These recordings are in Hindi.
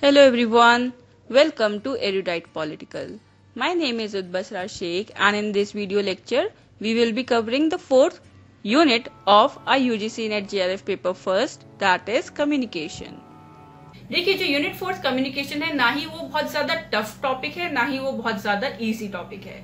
Hello everyone, welcome to Erudite Political. My name is Udbasrash Sheikh and in this video lecture we will be covering the fourth unit of our UGC NET JRF paper first, that is communication. देखिए जो यूनिट फोर्थ कम्युनिकेशन है ना ही वो बहुत ज्यादा टफ टॉपिक है ना ही वो बहुत ज्यादा इजी टॉपिक है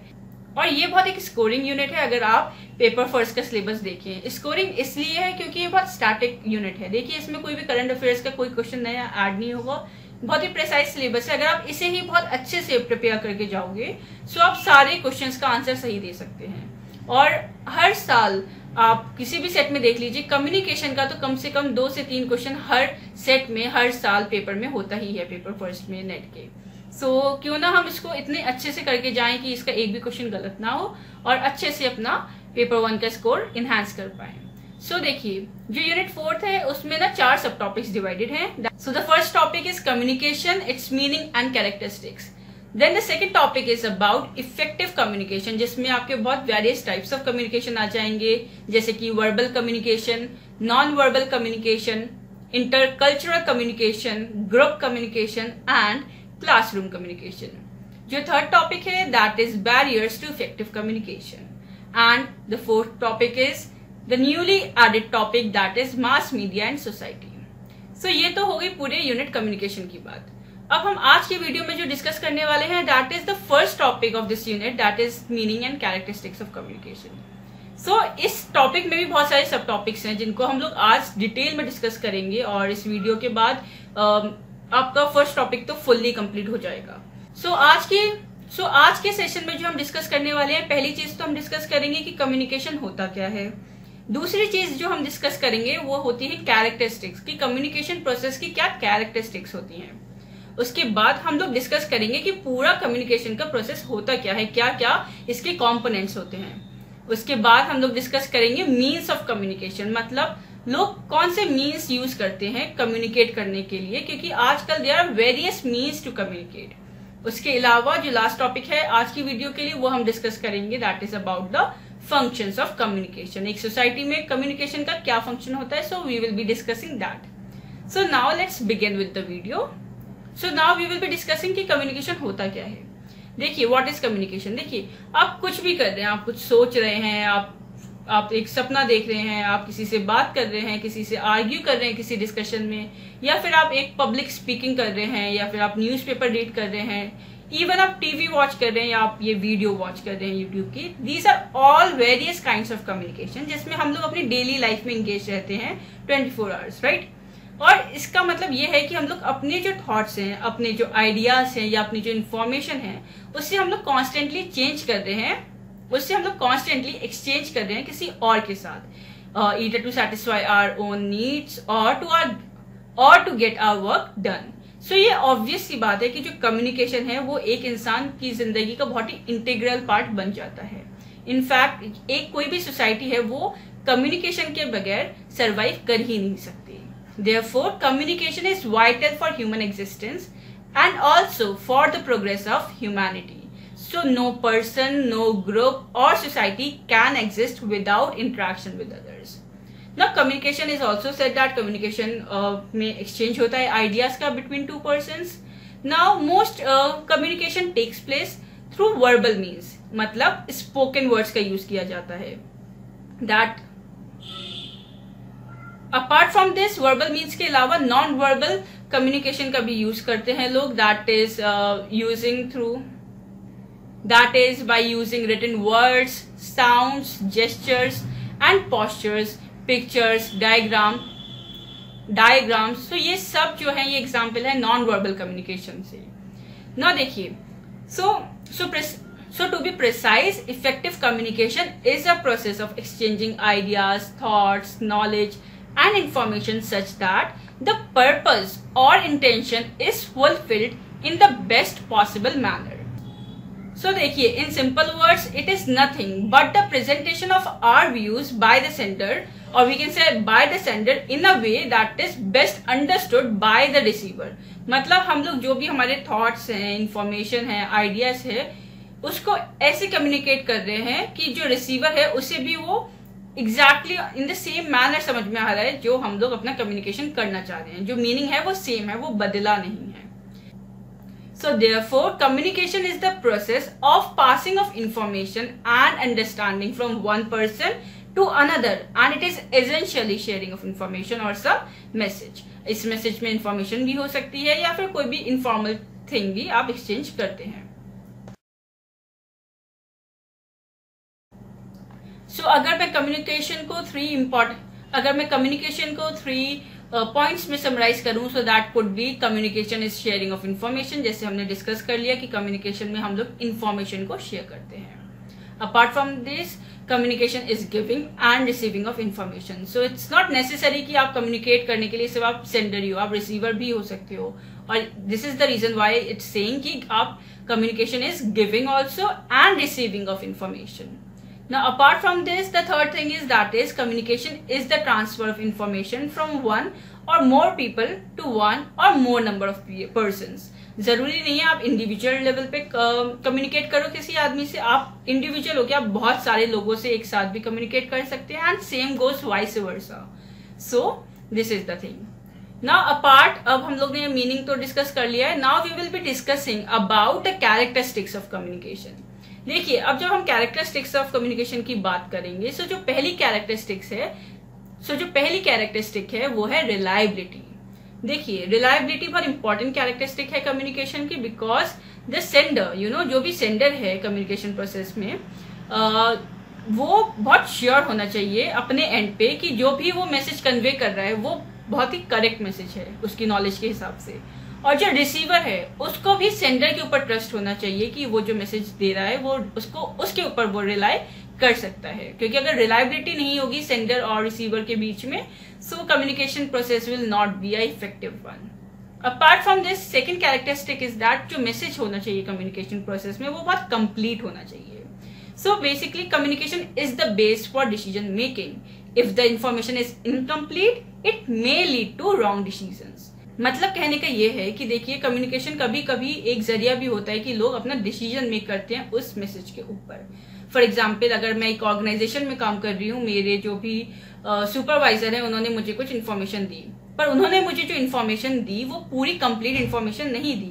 और ये बहुत एक स्कोरिंग यूनिट है। अगर आप पेपर फर्स्ट का सिलेबस देखिए, स्कोरिंग इसलिए है क्योंकि ये बहुत स्टैटिक यूनिट है। देखिए इसमें कोई भी करंट अफेयर्स का कोई क्वेश्चन नया ऐड नहीं होगा, बहुत ही प्रिसाइज सिलेबस है। अगर आप इसे ही बहुत अच्छे से प्रिपेयर करके जाओगे सो आप सारे क्वेश्चंस का आंसर सही दे सकते हैं। और हर साल आप किसी भी सेट में देख लीजिए, कम्युनिकेशन का तो कम से कम 2 से 3 क्वेश्चन हर सेट में हर साल पेपर में होता ही है, पेपर फर्स्ट में नेट के। सो क्यों ना हम इसको इतने अच्छे से करके जाएं कि इसका एक भी क्वेश्चन गलत ना हो और अच्छे से अपना पेपर वन का स्कोर इनहैंस कर पाए। सो देखिए जो यूनिट फोर्थ है उसमें ना 4 सब टॉपिक्स डिवाइडेड हैं। So the first topic is communication, its meaning and characteristics. Then the second topic is about effective communication, जिसमें आपके बहुत वेरियस टाइप्स ऑफ कम्युनिकेशन आ जाएंगे, जैसे कि verbal communication, non verbal communication, intercultural communication, group communication and classroom communication. जो थर्ड टॉपिक है that is barriers to effective communication and the fourth topic is The newly added topic that is mass media and society. So ये तो हो गई पूरे यूनिट कम्युनिकेशन की बात। अब हम आज के वीडियो में जो डिस्कस करने वाले हैं that is the first topic of this unit, that is meaning and characteristics of communication. So इस टॉपिक में भी बहुत सारे सब टॉपिक्स हैं जिनको हम लोग आज डिटेल में डिस्कस करेंगे और इस वीडियो के बाद आपका फर्स्ट टॉपिक तो फुल्ली कंप्लीट हो जाएगा। आज के सेशन में जो हम डिस्कस करने वाले हैं, पहली चीज तो हम डिस्कस करेंगे कि कम्युनिकेशन होता क्या है। दूसरी चीज जो हम डिस्कस करेंगे वो होती है कैरेक्टरिस्टिक्स, कि कम्युनिकेशन प्रोसेस की क्या कैरेक्टरिस्टिक्स होती हैं। उसके बाद हम लोग डिस्कस करेंगे कि पूरा कम्युनिकेशन का प्रोसेस होता क्या है, क्या क्या इसके कंपोनेंट्स होते हैं। उसके बाद हम लोग डिस्कस करेंगे मीन्स ऑफ कम्युनिकेशन, मतलब लोग कौन से मीन्स यूज करते हैं कम्युनिकेट करने के लिए, क्योंकि आजकल there are various means to communicate. उसके अलावा जो लास्ट टॉपिक है आज की वीडियो के लिए वो हम डिस्कस करेंगे that is about the functions of communication, एक सोसाइटी में कम्युनिकेशन का क्या फंक्शन होता है। So we will be discussing that. So now let's begin with the video. So now we will be discussing कि कम्युनिकेशन होता क्या है। देखिए व्हाट इज कम्युनिकेशन। देखिए आप कुछ भी कर रहे हैं, आप कुछ सोच रहे हैं, आप एक सपना देख रहे हैं, आप किसी से बात कर रहे हैं, किसी से आर्ग्यू कर रहे हैं किसी डिस्कशन में, या फिर आप एक पब्लिक स्पीकिंग कर रहे हैं, या फिर आप न्यूज़पेपर रीड कर रहे हैं, इवन आप टीवी वॉच कर रहे हैं या आप ये वीडियो वॉच कर रहे हैं यूट्यूब की। These are all various kinds of communication जिसमें हम लोग अपनी डेली लाइफ में इंगेज रहते हैं 24 आवर्स, राइट। और इसका मतलब ये है कि हम लोग अपने जो थॉट्स हैं, अपने जो आइडियाज हैं या अपनी जो इन्फॉर्मेशन है उससे हम लोग कॉन्स्टेंटली चेंज कर रहे हैं, उससे हम लोग कॉन्स्टेंटली एक्सचेंज कर रहे हैं किसी और के साथ, either to satisfy our own needs और to get our work done. So ये ऑब्वियस सी बात है कि जो कम्युनिकेशन है वो एक इंसान की जिंदगी का बहुत ही इंटीग्रल पार्ट बन जाता है। इनफैक्ट एक कोई भी सोसाइटी है वो कम्युनिकेशन के बगैर सरवाइव कर ही नहीं सकती। Therefore communication is vital for human existence and also for the progress of humanity. So no person, no group or society can exist without interaction with others. Now communication is also said that communication में exchange होता है ideas का between two persons. Now most communication takes place through verbal means, मतलब spoken words का use किया जाता है। That apart from this verbal means के अलावा non verbal communication का भी use करते हैं लोग, that is by using written words, sounds, gestures and postures, pictures, diagrams. तो ये सब जो है ये एग्जाम्पल है नॉन वर्बल कम्युनिकेशन से। ना देखिए so to be precise, effective communication is a process of exchanging ideas, thoughts, knowledge and information such that the purpose or intention is fulfilled in the best possible manner. So देखिए in simple words it is nothing but the presentation of our views by the sender, और we can say by the sender in a way that is best understood by the receiver. मतलब हम लोग जो भी हमारे थॉट्स हैं, इंफॉर्मेशन है, आइडियाज है, उसको ऐसे कम्युनिकेट कर रहे हैं कि जो रिसीवर है उसे भी वो exactly in the same manner समझ में आ रहा है जो हम लोग अपना कम्युनिकेशन करना चाह रहे हैं। जो मीनिंग है वो सेम है, वो बदला नहीं है। So therefore, communication is the process of passing of information and understanding from one person to another, and it is essentially sharing of information or some message. इस message में information भी हो सकती है या फिर कोई भी informal thing भी आप exchange करते हैं। So अगर मैं communication को three पॉइंट्स में समराइज करूं, so that could be communication is sharing of information. जैसे हमने डिस्कस कर लिया कि कम्युनिकेशन में हम लोग इन्फॉर्मेशन को शेयर करते हैं। Apart from this, communication is giving and receiving of information. So it's not necessary कि आप कम्युनिकेट करने के लिए सिर्फ आप सेंडर ही हो, आप रिसीवर भी हो सकते हो। और this is the reason why it's saying कि आप communication is giving also and receiving of information. Now apart from this, the third thing is that is communication is the transfer of information from one or more people to one or more number of persons. जरूरी नहीं है आप इंडिविजुअल लेवल पे कम्युनिकेट करो किसी आदमी से, आप इंडिविजुअल हो के आप बहुत सारे लोगों से एक साथ भी कम्युनिकेट कर सकते हैं, and same goes vice versa. So this is the thing. Now apart, अब हम लोग ने मीनिंग तो डिस्कस कर लिया है। Now we will be discussing about the characteristics of communication. देखिए, अब जब हम कैरेक्टरिस्टिक्स ऑफ कम्युनिकेशन की बात करेंगे, सो जो पहली कैरेक्टरिस्टिक्स है, वो है रिलायबिलिटी। देखिए, रिलायबिलिटी बहुत इंपॉर्टेंट कैरेक्टरिस्टिक है कम्युनिकेशन की, because the sender, you know, जो भी सेंडर है कम्युनिकेशन प्रोसेस में, वो बहुत श्योर होना चाहिए अपने एंड पे कि जो भी वो मैसेज कन्वे कर रहा है वो बहुत ही करेक्ट मैसेज है उसकी नॉलेज के हिसाब से। और जो रिसीवर है उसको भी सेंडर के ऊपर ट्रस्ट होना चाहिए कि वो जो मैसेज दे रहा है वो उसको उसके ऊपर वो रिलाई कर सकता है, क्योंकि अगर रिलायबिलिटी नहीं होगी सेंडर और रिसीवर के बीच में, so communication process will not be a effective one. Apart from this, second characteristic is that जो मैसेज होना चाहिए कम्युनिकेशन प्रोसेस में वो बहुत कंप्लीट होना चाहिए। So basically communication is the base for decision making. If the information is incomplete, it may lead to wrong decisions. मतलब कहने का ये है कि देखिए, कम्युनिकेशन कभी कभी एक जरिया भी होता है कि लोग अपना डिसीजन मेक करते हैं उस मैसेज के ऊपर। फॉर एग्जाम्पल, अगर मैं एक ऑर्गेनाइजेशन में काम कर रही हूँ, मेरे जो भी सुपरवाइजर हैं उन्होंने मुझे कुछ इन्फॉर्मेशन दी, पर उन्होंने मुझे जो इन्फॉर्मेशन दी वो पूरी कंप्लीट इन्फॉर्मेशन नहीं दी।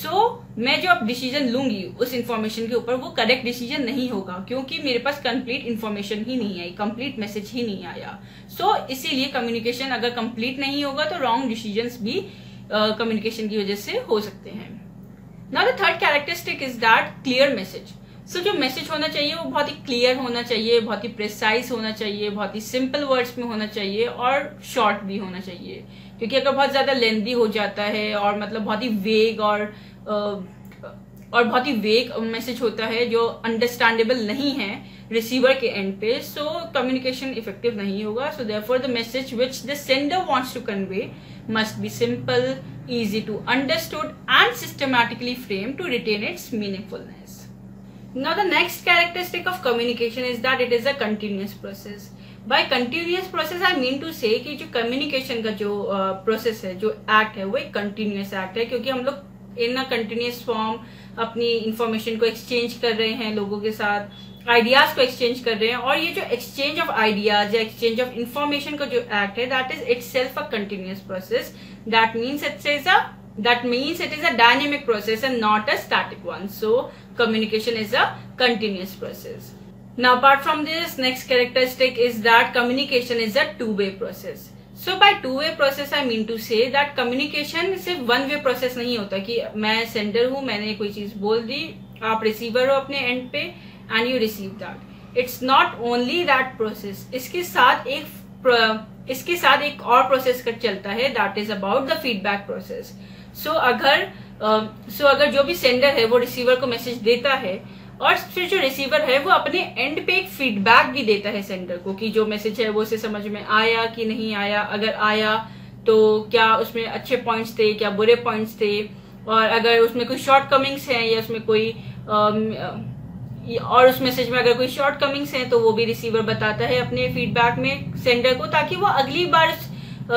सो मैं जो अब डिसीजन लूंगी उस इन्फॉर्मेशन के ऊपर वो करेक्ट डिसीजन नहीं होगा, क्योंकि मेरे पास कंप्लीट इन्फॉर्मेशन ही नहीं आई, कंप्लीट मैसेज ही नहीं आया। सो इसीलिए कम्युनिकेशन अगर कंप्लीट नहीं होगा तो रॉन्ग डिसीजंस भी कम्युनिकेशन की वजह से हो सकते हैं। Now the third characteristic is that clear message. So जो मैसेज होना चाहिए वो बहुत ही क्लियर होना चाहिए, बहुत ही प्रिसाइज होना चाहिए, बहुत ही सिंपल वर्ड्स में होना चाहिए और शॉर्ट भी होना चाहिए, क्योंकि अगर बहुत ज्यादा लेंदी हो जाता है और मतलब बहुत ही वेग और बहुत ही वेग मैसेज होता है जो अंडरस्टैंडेबल नहीं है रिसीवर के एंड पे, सो कम्युनिकेशन इफेक्टिव नहीं होगा। So therefore the message which the sender wants to convey must be simple, easy to understood and systematically frame to retain its meaningfulness. Now the next characteristic of communication is that it is a continuous process. By continuous process I mean to say कि जो communication का जो process है, जो act है, वो एक continuous act है, क्योंकि हम लोग in a continuous form अपनी information को exchange कर रहे हैं लोगों के साथ, ideas को exchange कर रहे हैं, और ये जो exchange of ideas या exchange of information का जो act है, that is itself a continuous process. That means it is a dynamic process and not a static one. So communication is a continuous process. Now apart from this, next characteristic is that communication is a two-way process. So by two-way process I mean to say that communication सिर्फ one-way process नहीं होता कि मैं sender हूँ, मैंने कोई चीज बोल दी, आप receiver हो अपने end पे and you receive that. It's not only that process. इसके साथ एक और प्रोसेस का चलता है, that is about the feedback process. So अगर जो भी सेंडर है वो रिसीवर को मैसेज देता है, और फिर जो रिसीवर है वो अपने एंड पे एक फीडबैक भी देता है सेंडर को कि जो मैसेज है वो उसे समझ में आया कि नहीं आया, अगर आया तो क्या उसमें अच्छे पॉइंट्स थे, क्या बुरे पॉइंट्स थे, और अगर उसमें कोई शॉर्टकमिंग्स हैं या उसमें कोई और उस मैसेज में अगर कोई शॉर्टकमिंग्स हैं तो वो भी रिसीवर बताता है अपने फीडबैक में सेंडर को, ताकि वो अगली बार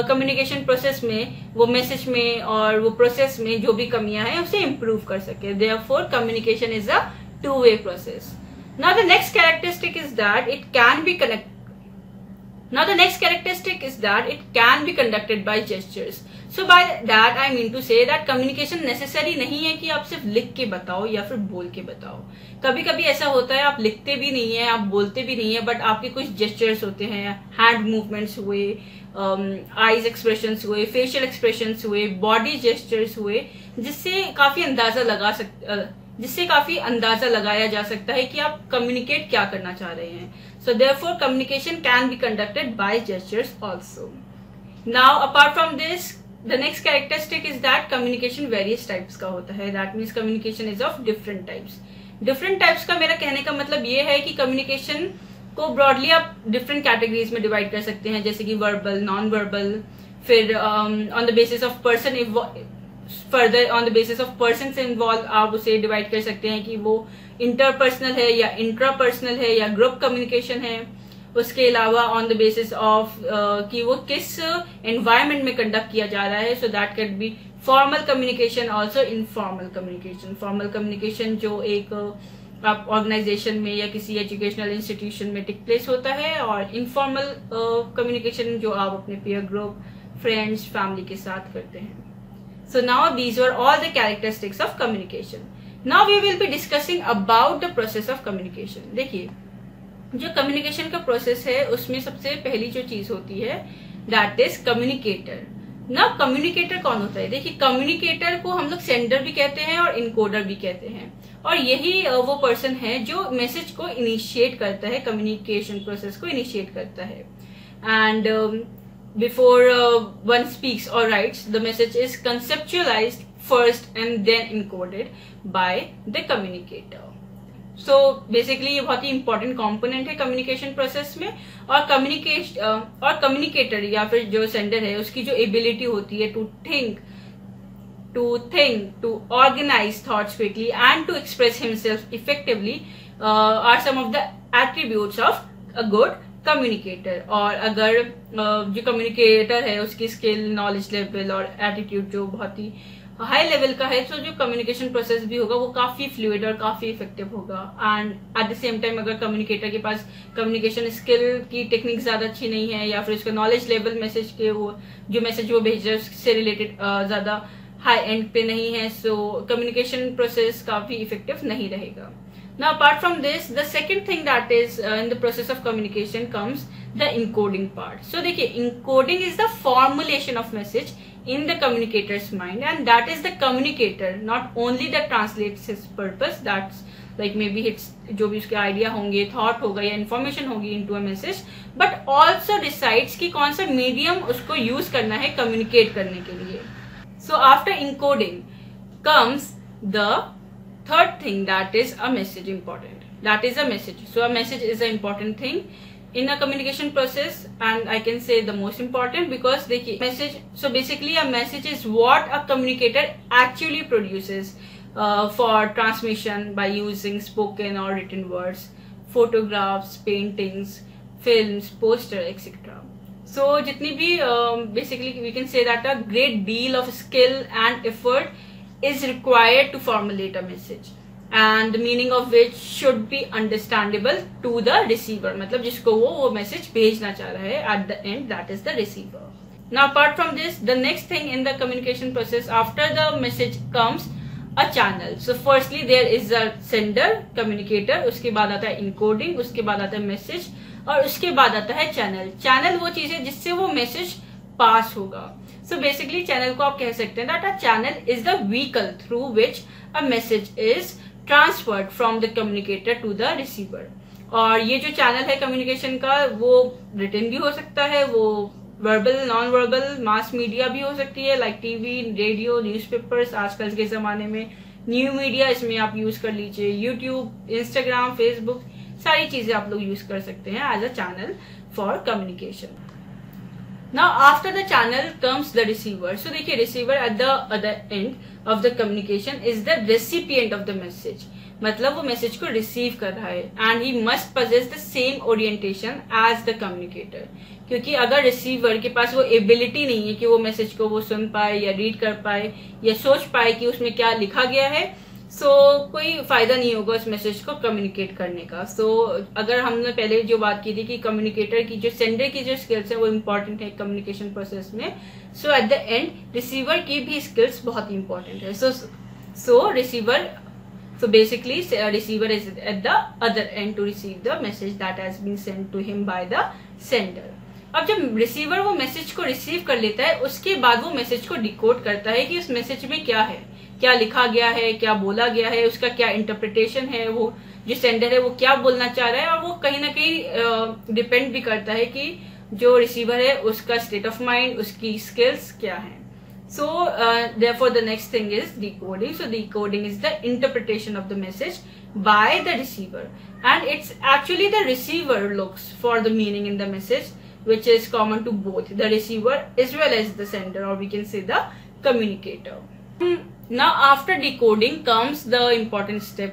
कम्युनिकेशन प्रोसेस में, वो मैसेज में और वो प्रोसेस में जो भी कमियां हैं उसे इम्प्रूव कर सके। Therefore communication is a two-way process. Now the next characteristic is that it can be conducted by gestures. So by that I mean to say that communication necessary नहीं है कि आप सिर्फ लिख के बताओ या फिर बोल के बताओ. कभी कभी ऐसा होता है आप लिखते भी नहीं है, आप बोलते भी नहीं है, बट आपके कुछ जेस्चर्स होते हैं, हैंड मूवमेंट्स हुए, आईज एक्सप्रेशंस हुए, फेशियल एक्सप्रेशंस हुए, बॉडी जेस्चर्स हुए, जिससे काफी अंदाजा लगाया जा सकता है कि आप कम्युनिकेट क्या करना चाह रहे हैं. So therefore communication can be conducted by gestures also. Now apart from this the next characteristic is that communication various types का होता है. That means communication is of different types. Different types का मेरा कहने का मतलब ये है कि कम्युनिकेशन को ब्रॉडली आप डिफरेंट कैटेगरीज में डिवाइड कर सकते हैं, जैसे कि वर्बल, नॉन वर्बल, फिर on the basis of person further on the basis of person से इन्वॉल्व आप उसे डिवाइड कर सकते हैं कि वो इंटरपर्सनल है या इंट्रापर्सनल है या ग्रुप कम्युनिकेशन है. उसके अलावा ऑन द बेसिस ऑफ कि वो किस एनवायरमेंट में कंडक्ट किया जा रहा है. So that can be formal communication also informal communication. Formal communication जो एक आप ऑर्गेनाइजेशन में या किसी एजुकेशनल इंस्टीट्यूशन में टेक प्लेस होता है, और इनफॉर्मल कम्युनिकेशन जो आप अपने पीयर ग्रुप, फ्रेंड्स, फैमिली के साथ करते हैं. So now these were all the characteristics of communication. Now we will be discussing about the process of communication. देखिए जो communication का process है उसमें सबसे पहली जो चीज होती है that is communicator. Now communicator कौन होता है? देखिए communicator को हम लोग sender भी कहते हैं और encoder भी कहते हैं, और यही वो person है जो message को initiate करता है, communication process को initiate करता है. And before one speaks or writes, the message is conceptualized first and then encoded by the communicator. So basically ये बहुत ही important component है communication process में. और communicator या फिर जो sender है उसकी जो ability होती है to think, to organize thoughts quickly and to express himself effectively are some of the attributes of a good communicator. और अगर जो कम्युनिकेटर है उसकी स्किल, नॉलेज लेवल और एटीट्यूड जो बहुत ही हाई लेवल का है, तो जो कम्युनिकेशन प्रोसेस भी होगा वो काफी फ्लूइड और काफी इफेक्टिव होगा. And at the same time अगर कम्युनिकेटर के पास कम्युनिकेशन स्किल की टेक्निक ज्यादा अच्छी नहीं है, या फिर उसका नॉलेज लेवल मैसेज के जो मैसेज वो भेज रहा है उससे रिलेटेड ज्यादा हाई एंड पे नहीं है, सो कम्युनिकेशन प्रोसेस काफी इफेक्टिव नहीं रहेगा. Now apart from this, the second thing that is in the process of communication comes the encoding part. So देखिए encoding is the formulation of message in the communicator's mind, and that is the communicator not only that translates his purpose, that's like maybe it's जो भी उसके idea होंगे, thought होगा या information होगी into a message, but also decides कि कौन सा medium उसको use करना है communicate करने के लिए. So after encoding comes the third thing that is a message important. That is a message. So a message is an important thing in a communication process, and I can say the most important because देखिए message. So basically a message is what a communicator actually produces for transmission by using spoken or written words, photographs, paintings, films, poster, etc. So जितनी भी basically we can say that a great deal of skill and effort is required to formulate a message, and the meaning of which should be understandable to the receiver. मतलब जिसको वो message भेजना चाह रहा है at the end, that is the receiver. Now apart from this, the next thing in the communication process after the message comes a channel. So firstly there is a sender, communicator, उसके बाद आता है encoding, उसके बाद आता है message, और उसके बाद आता है channel. Channel वो चीज है जिससे वो message पास होगा. So basically चैनल को आप कह सकते हैं that a channel is the vehicle through which a message is transferred from the communicator to the receiver. और ये जो चैनल है कम्युनिकेशन का वो रिटन भी हो सकता है, वो verbal, non verbal, mass media भी हो सकती है, लाइक टीवी, रेडियो, न्यूज़पेपर्स, आजकल के जमाने में न्यू मीडिया इसमें आप यूज कर लीजिए, यूट्यूब, इंस्टाग्राम, फेसबुक, सारी चीजें आप लोग यूज कर सकते हैं as a channel for communication. Now after the channel comes the receiver. So देखिए receiver at the other end of the communication is the recipient of the message. मतलब वो message को receive कर रहा है, and he must possess the same orientation as the communicator. क्योंकि अगर receiver के पास वो ability नहीं है कि वो message को वो सुन पाए या read कर पाए या सोच पाए कि उसमें क्या लिखा गया है, सो कोई फायदा नहीं होगा उस मैसेज को कम्युनिकेट करने का। अगर हमने पहले जो बात की थी कि कम्युनिकेटर की जो सेंडर की जो स्किल्स है वो इम्पोर्टेंट है कम्युनिकेशन प्रोसेस में। So at the end receiver की भी स्किल्स बहुत इम्पोर्टेंट है। So basically, receiver is at the other end to receive the message that has been sent to him by the sender. अब जब रिसीवर वो मैसेज को रिसीव कर लेता है उसके बाद वो मैसेज को डिकोड करता है कि उस मैसेज में क्या है, क्या लिखा गया है, क्या बोला गया है, उसका क्या इंटरप्रिटेशन है, वो जो सेंडर है वो क्या बोलना चाह रहा है। और वो कहीं ना कहीं डिपेंड भी करता है कि जो रिसीवर है उसका स्टेट ऑफ माइंड, उसकी स्किल्स क्या है। Therefore the next thing is decoding. So decoding is the interpretation of the message by the receiver, and it's actually the receiver looks for the meaning in the message, which is common to both the receiver as well as the sender, or we can say the communicator. Now after decoding comes the important step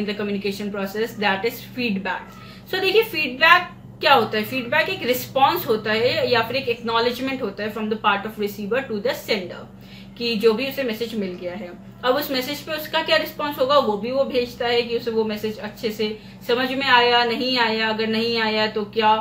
in the communication process, that is feedback. So देखिए feedback क्या होता है। फीडबैक एक रिस्पॉन्स होता है या फिर एक एक्नॉलेजमेंट होता है from the part of receiver to the sender कि जो भी उसे मैसेज मिल गया है। अब उस मैसेज पे उसका क्या रिस्पॉन्स होगा वो भेजता है कि उसे वो मैसेज अच्छे से समझ में आया नहीं आया, अगर नहीं आया तो क्या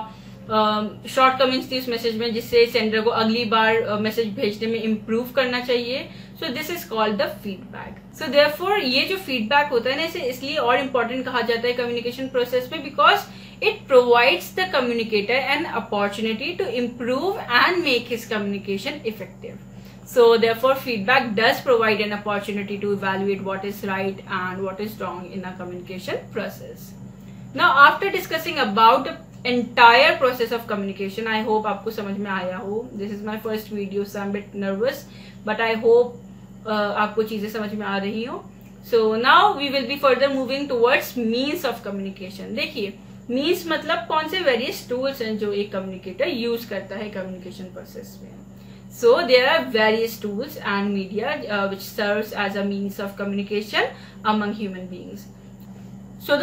शॉर्टकमिंग्स थी उस मैसेज में जिससे सेंडर को अगली बार मैसेज भेजने में इम्प्रूव करना चाहिए। So this is called the feedback. So therefore ये जो फीडबैक होता है ना इसे इसलिए और इम्पोर्टेंट कहा जाता है कम्युनिकेशन प्रोसेस में, because it provides the communicator an opportunity to improve and make his communication effective. So therefore feedback does provide an opportunity to evaluate what is right and what is wrong in a communication process. Now after discussing about the entire process of communication, I hope आपको समझ में आया हो। This is my first video, so I'm a bit nervous, but I hope आपको चीजें समझ में आ रही हो। So now we will be further moving towards means of communication. देखिए मीन्स मतलब कौन से वेरियस टूल्स हैं जो एक कम्युनिकेटर यूज करता है कम्युनिकेशन प्रोसेस में। So there are various tools and media which serves as a means of communication among human beings. So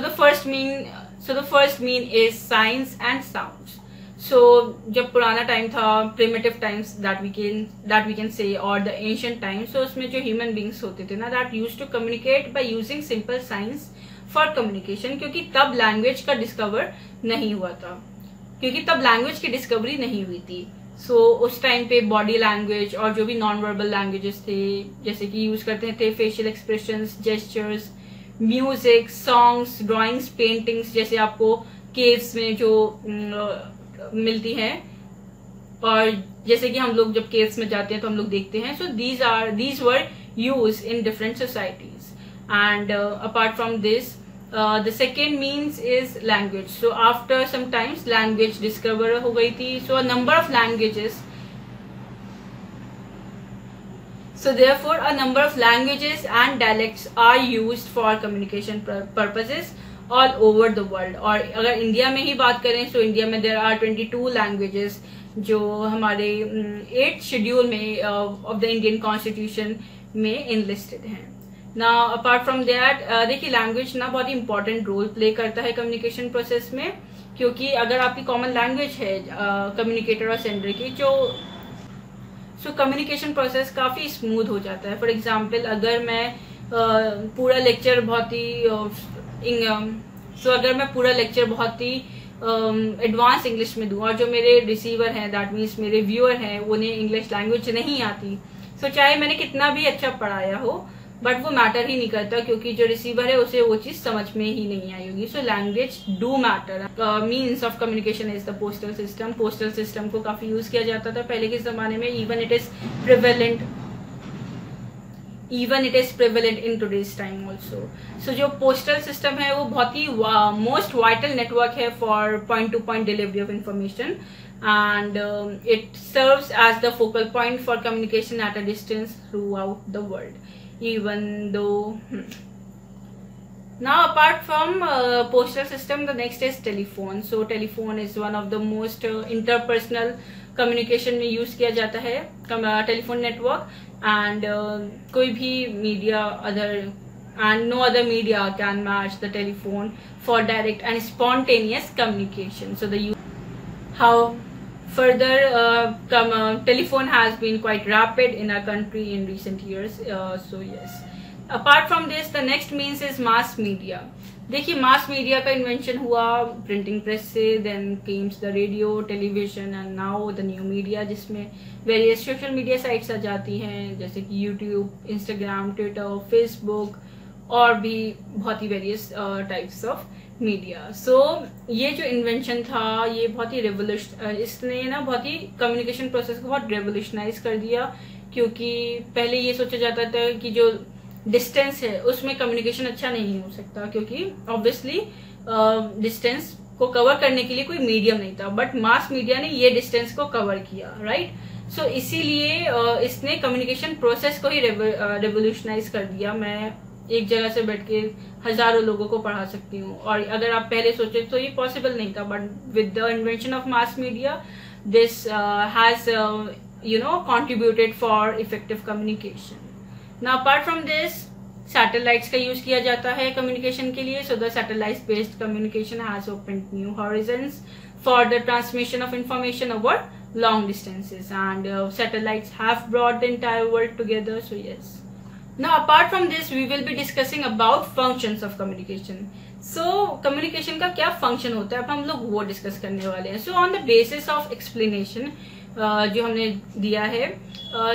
the first mean is science and sounds. So जब पुराना टाइम था, primitive times that we can say, और द एंशिएंट टाइम्स, सो उसमें जो ह्यूमन बीइंग्स होते थे ना that used to communicate by using simple science for communication, क्योंकि तब लैंग्वेज का डिस्कवर नहीं हुआ था, क्योंकि तब लैंग्वेज की डिस्कवरी नहीं हुई थी। सो उस टाइम पे बॉडी लैंग्वेज और जो भी नॉन वर्बल लैंग्वेजेस थे जैसे कि यूज करते थे facial expressions, gestures, music, songs, drawings, paintings, जैसे आपको केव्स में जो मिलती हैं, और जैसे कि हम लोग जब केव्स में जाते हैं तो हम लोग देखते हैं। So these were used in different societies. And apart from this, the second means is language. So after some times, language discover हो गई थी. So a number of languages. So therefore, a number of languages and dialects are used for communication purposes all over the world. और अगर इंडिया में ही बात करें तो इंडिया में there are 22 languages जो हमारे 8th शेड्यूल में of the Indian Constitution में enlisted हैं। Now apart from that, देखिए लैंग्वेज ना बहुत इंपॉर्टेंट रोल प्ले करता है कम्युनिकेशन प्रोसेस में, क्योंकि अगर आपकी कॉमन लैंग्वेज है कम्युनिकेटर और सेंडर की जो, सो कम्युनिकेशन प्रोसेस काफ़ी स्मूथ हो जाता है। फॉर एग्जांपल अगर मैं पूरा लेक्चर बहुत ही एडवांस इंग्लिश में दूँ और जो मेरे रिसीवर हैं दैट मीन्स मेरे व्यूअर हैं उन्हें इंग्लिश लैंग्वेज नहीं आती, सो चाहे मैंने कितना भी अच्छा पढ़ाया हो बट वो मैटर ही नहीं करता, क्योंकि जो रिसीवर है उसे वो चीज समझ में ही नहीं आई होगी। So language do matter. Means of communication is the postal system. Postal system को काफी यूज किया जाता था पहले के जमाने में। Even it is prevalent in today's time also. So जो पोस्टल सिस्टम है वो बहुत ही मोस्ट वाइटल नेटवर्क है for point to point delivery of information, and it serves as the focal point for communication at a distance throughout the world. Even though now apart from postal system, the next is telephone. So telephone is one of the most interpersonal communication में use किया जाता है telephone network, and कोई भी media other and no other media can match the telephone for direct and spontaneous communication. So the how further telephone has been quite rapid in our country in recent years. So yes, apart from this the next means is mass media. देखिए मास मीडिया का इन्वेंशन हुआ प्रिंटिंग प्रेस से, then comes the radio, television and now the new media, जिसमें वेरियस सोशल मीडिया साइट्स आ जाती हैं जैसे कि यूट्यूब, इंस्टाग्राम, ट्विटर, फेसबुक और भी बहुत ही various types of media. So ये जो इन्वेंशन था ये बहुत ही इसने ना बहुत ही कम्युनिकेशन प्रोसेस को बहुत रेवोल्यूशनाइज कर दिया, क्योंकि पहले ये सोचा जाता था कि जो डिस्टेंस है उसमें कम्युनिकेशन अच्छा नहीं हो सकता, क्योंकि ऑब्वियसली डिस्टेंस को कवर करने के लिए कोई मीडियम नहीं था, बट मास मीडिया ने ये डिस्टेंस को कवर किया, राइट। सो इसीलिए इसने कम्युनिकेशन प्रोसेस को ही रेवोल्यूशनाइज कर दिया। मैं एक जगह से बैठ के हजारों लोगों को पढ़ा सकती हूँ, और अगर आप पहले सोचे तो ये पॉसिबल नहीं था, but with the invention of mass media this has contributed for effective communication. Now apart from this satellites का यूज किया जाता है कम्युनिकेशन के लिए। So the satellite based communication has opened new horizons for the transmission of information over long distances and satellites have brought the entire world together. So yes, now apart from this we will be discussing about functions of communication. So communication का क्या फंक्शन होता है, अब हम लोग वो डिस्कस करने वाले हैं। So on the basis of explanation जो हमने दिया है,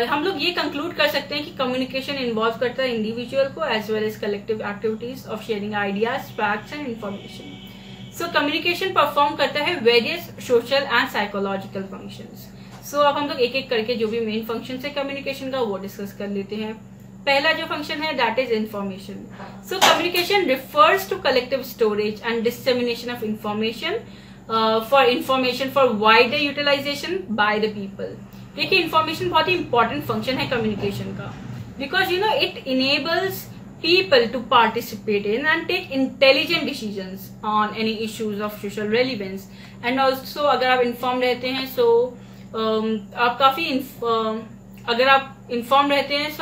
हम लोग ये कंक्लूड कर सकते हैं कि कम्युनिकेशन इन्वॉल्व करता है इंडिविजुअल को as well as collective activities of sharing ideas, facts and information. So communication perform करता है various social and psychological functions. So अब हम लोग एक एक करके जो भी मेन फंक्शन है कम्युनिकेशन का वो डिस्कस कर लेते हैं। पहला जो फंक्शन है that is information. So communication refers to collective storage and dissemination of information for wider utilisation by the people. देखिए इन्फॉर्मेशन बहुत ही इंपॉर्टेंट फंक्शन है कम्युनिकेशन का, because it enables people to participate in and take intelligent decisions on any issues of social relevance. And also अगर आप इन्फॉर्म रहते हैं सो आप काफी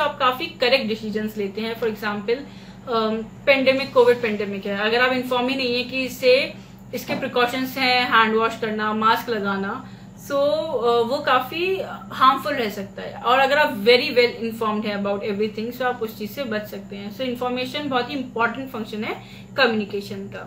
आप काफी करेक्ट डिसीजंस लेते हैं। For example pandemic, Covid pandemic है, अगर आप इन्फॉर्म ही नहीं है कि इसके प्रिकॉशंस हैं हैंड वॉश करना, मास्क लगाना, सो वो काफी हार्मफुल रह सकता है। और अगर आप वेरी वेल इन्फॉर्म्ड है अबाउट एवरीथिंग सो आप उस चीज से बच सकते हैं। सो इन्फॉर्मेशन बहुत ही इंपॉर्टेंट फंक्शन है कम्युनिकेशन का।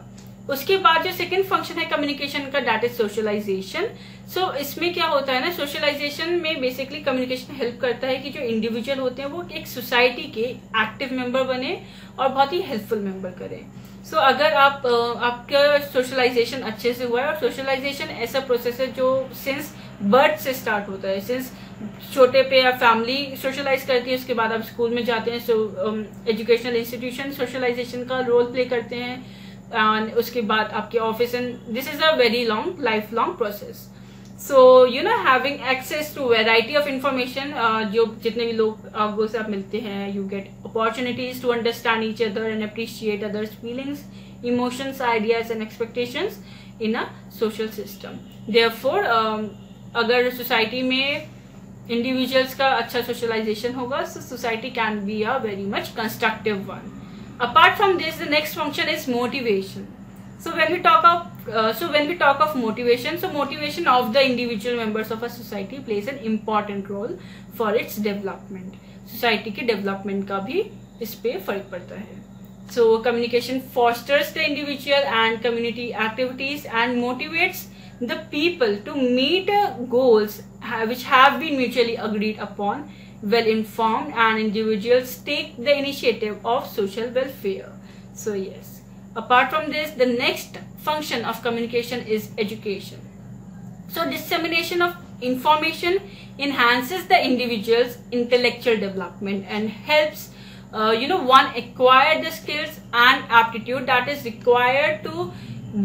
उसके बाद जो सेकंड फंक्शन है कम्युनिकेशन का दैट इज सोशलाइजेशन। सो इसमें क्या होता है ना, सोशलाइजेशन में बेसिकली कम्युनिकेशन हेल्प करता है कि जो इंडिविजुअल होते हैं वो एक सोसाइटी के एक्टिव मेंबर बने और बहुत ही हेल्पफुल मेंबर करें। सो अगर आपका सोशलाइजेशन अच्छे से हुआ है, और सोशलाइजेशन ऐसा प्रोसेस है जो सिंस बर्थ से स्टार्ट होता है, सिंस छोटे पे आप फैमिली सोशलाइज करती है, उसके बाद आप स्कूल में जाते हैं, सो एजुकेशनल इंस्टीट्यूशन सोशलाइजेशन का रोल प्ले करते हैं, एंड उसके बाद आपके office, and this is a very long life long process. So having access to variety of information, जो जितने भी लोग आपको से आप मिलते हैं, you get opportunities to understand each other and appreciate others feelings, emotions, ideas and expectations in a social system. Therefore अगर सोसाइटी में इंडिविजुअल्स का अच्छा सोशलाइजेशन होगा so society can be a very much constructive one. Apart from this, the next function is motivation. So when we talk of motivation, so motivation of the individual members of a society plays an important role for its development. Society के development का भी इस पे फर्क पड़ता है। So communication fosters the individual and community activities and motivates the people to meet goals which have been mutually agreed upon. Well-informed and individuals take the initiative of social welfare. So yes. Apart from this, the next function of communication is education. So dissemination of information enhances the individual's intellectual development and helps one acquire the skills and aptitude that is required to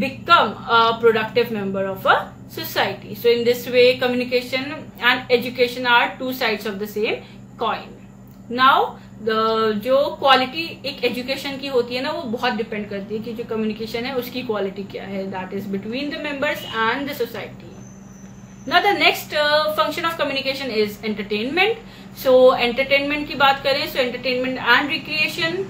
become a productive member of a society. So in this way communication and education are two sides of the same coin. Now the जो quality एक education की होती है ना वो बहुत depend करती है कि जो communication है उसकी quality क्या है, that is between the members and the society. Now the next function of communication is entertainment. So entertainment की बात करें so entertainment and recreation.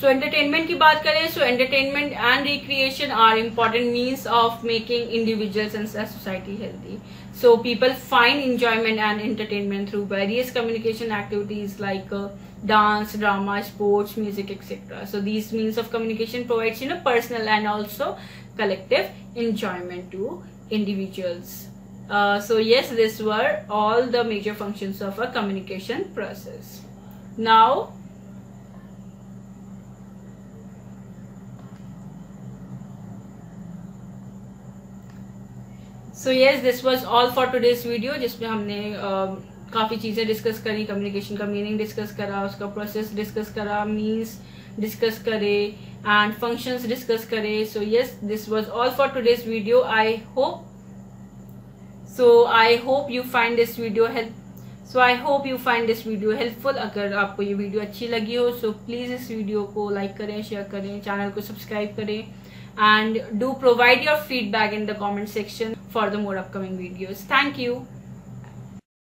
So entertainment की बात करें so entertainment and recreation are important means of making individuals and society healthy. So people find enjoyment and entertainment through various communication activities like dance, drama, sports, music, etc. So these means of communication provides personal and also collective enjoyment to individuals. So yes, these were all the major functions of a communication process. Now so yes, this was all for today's video जिसमें हमने काफ़ी चीज़ें डिस्कस करी. कम्युनिकेशन का मीनिंग डिस्कस करा, उसका प्रोसेस डिस्कस करा, मीन्स डिस्कस करे एंड फंक्शंस डिस्कस करे. So yes, this was all for today's video. I hope you find this video helpful. अगर आपको ये वीडियो अच्छी लगी हो सो प्लीज़ इस वीडियो को लाइक करें, शेयर करें, चैनल को सब्सक्राइब करें and do provide your feedback in the comment section for the more upcoming videos. Thank you.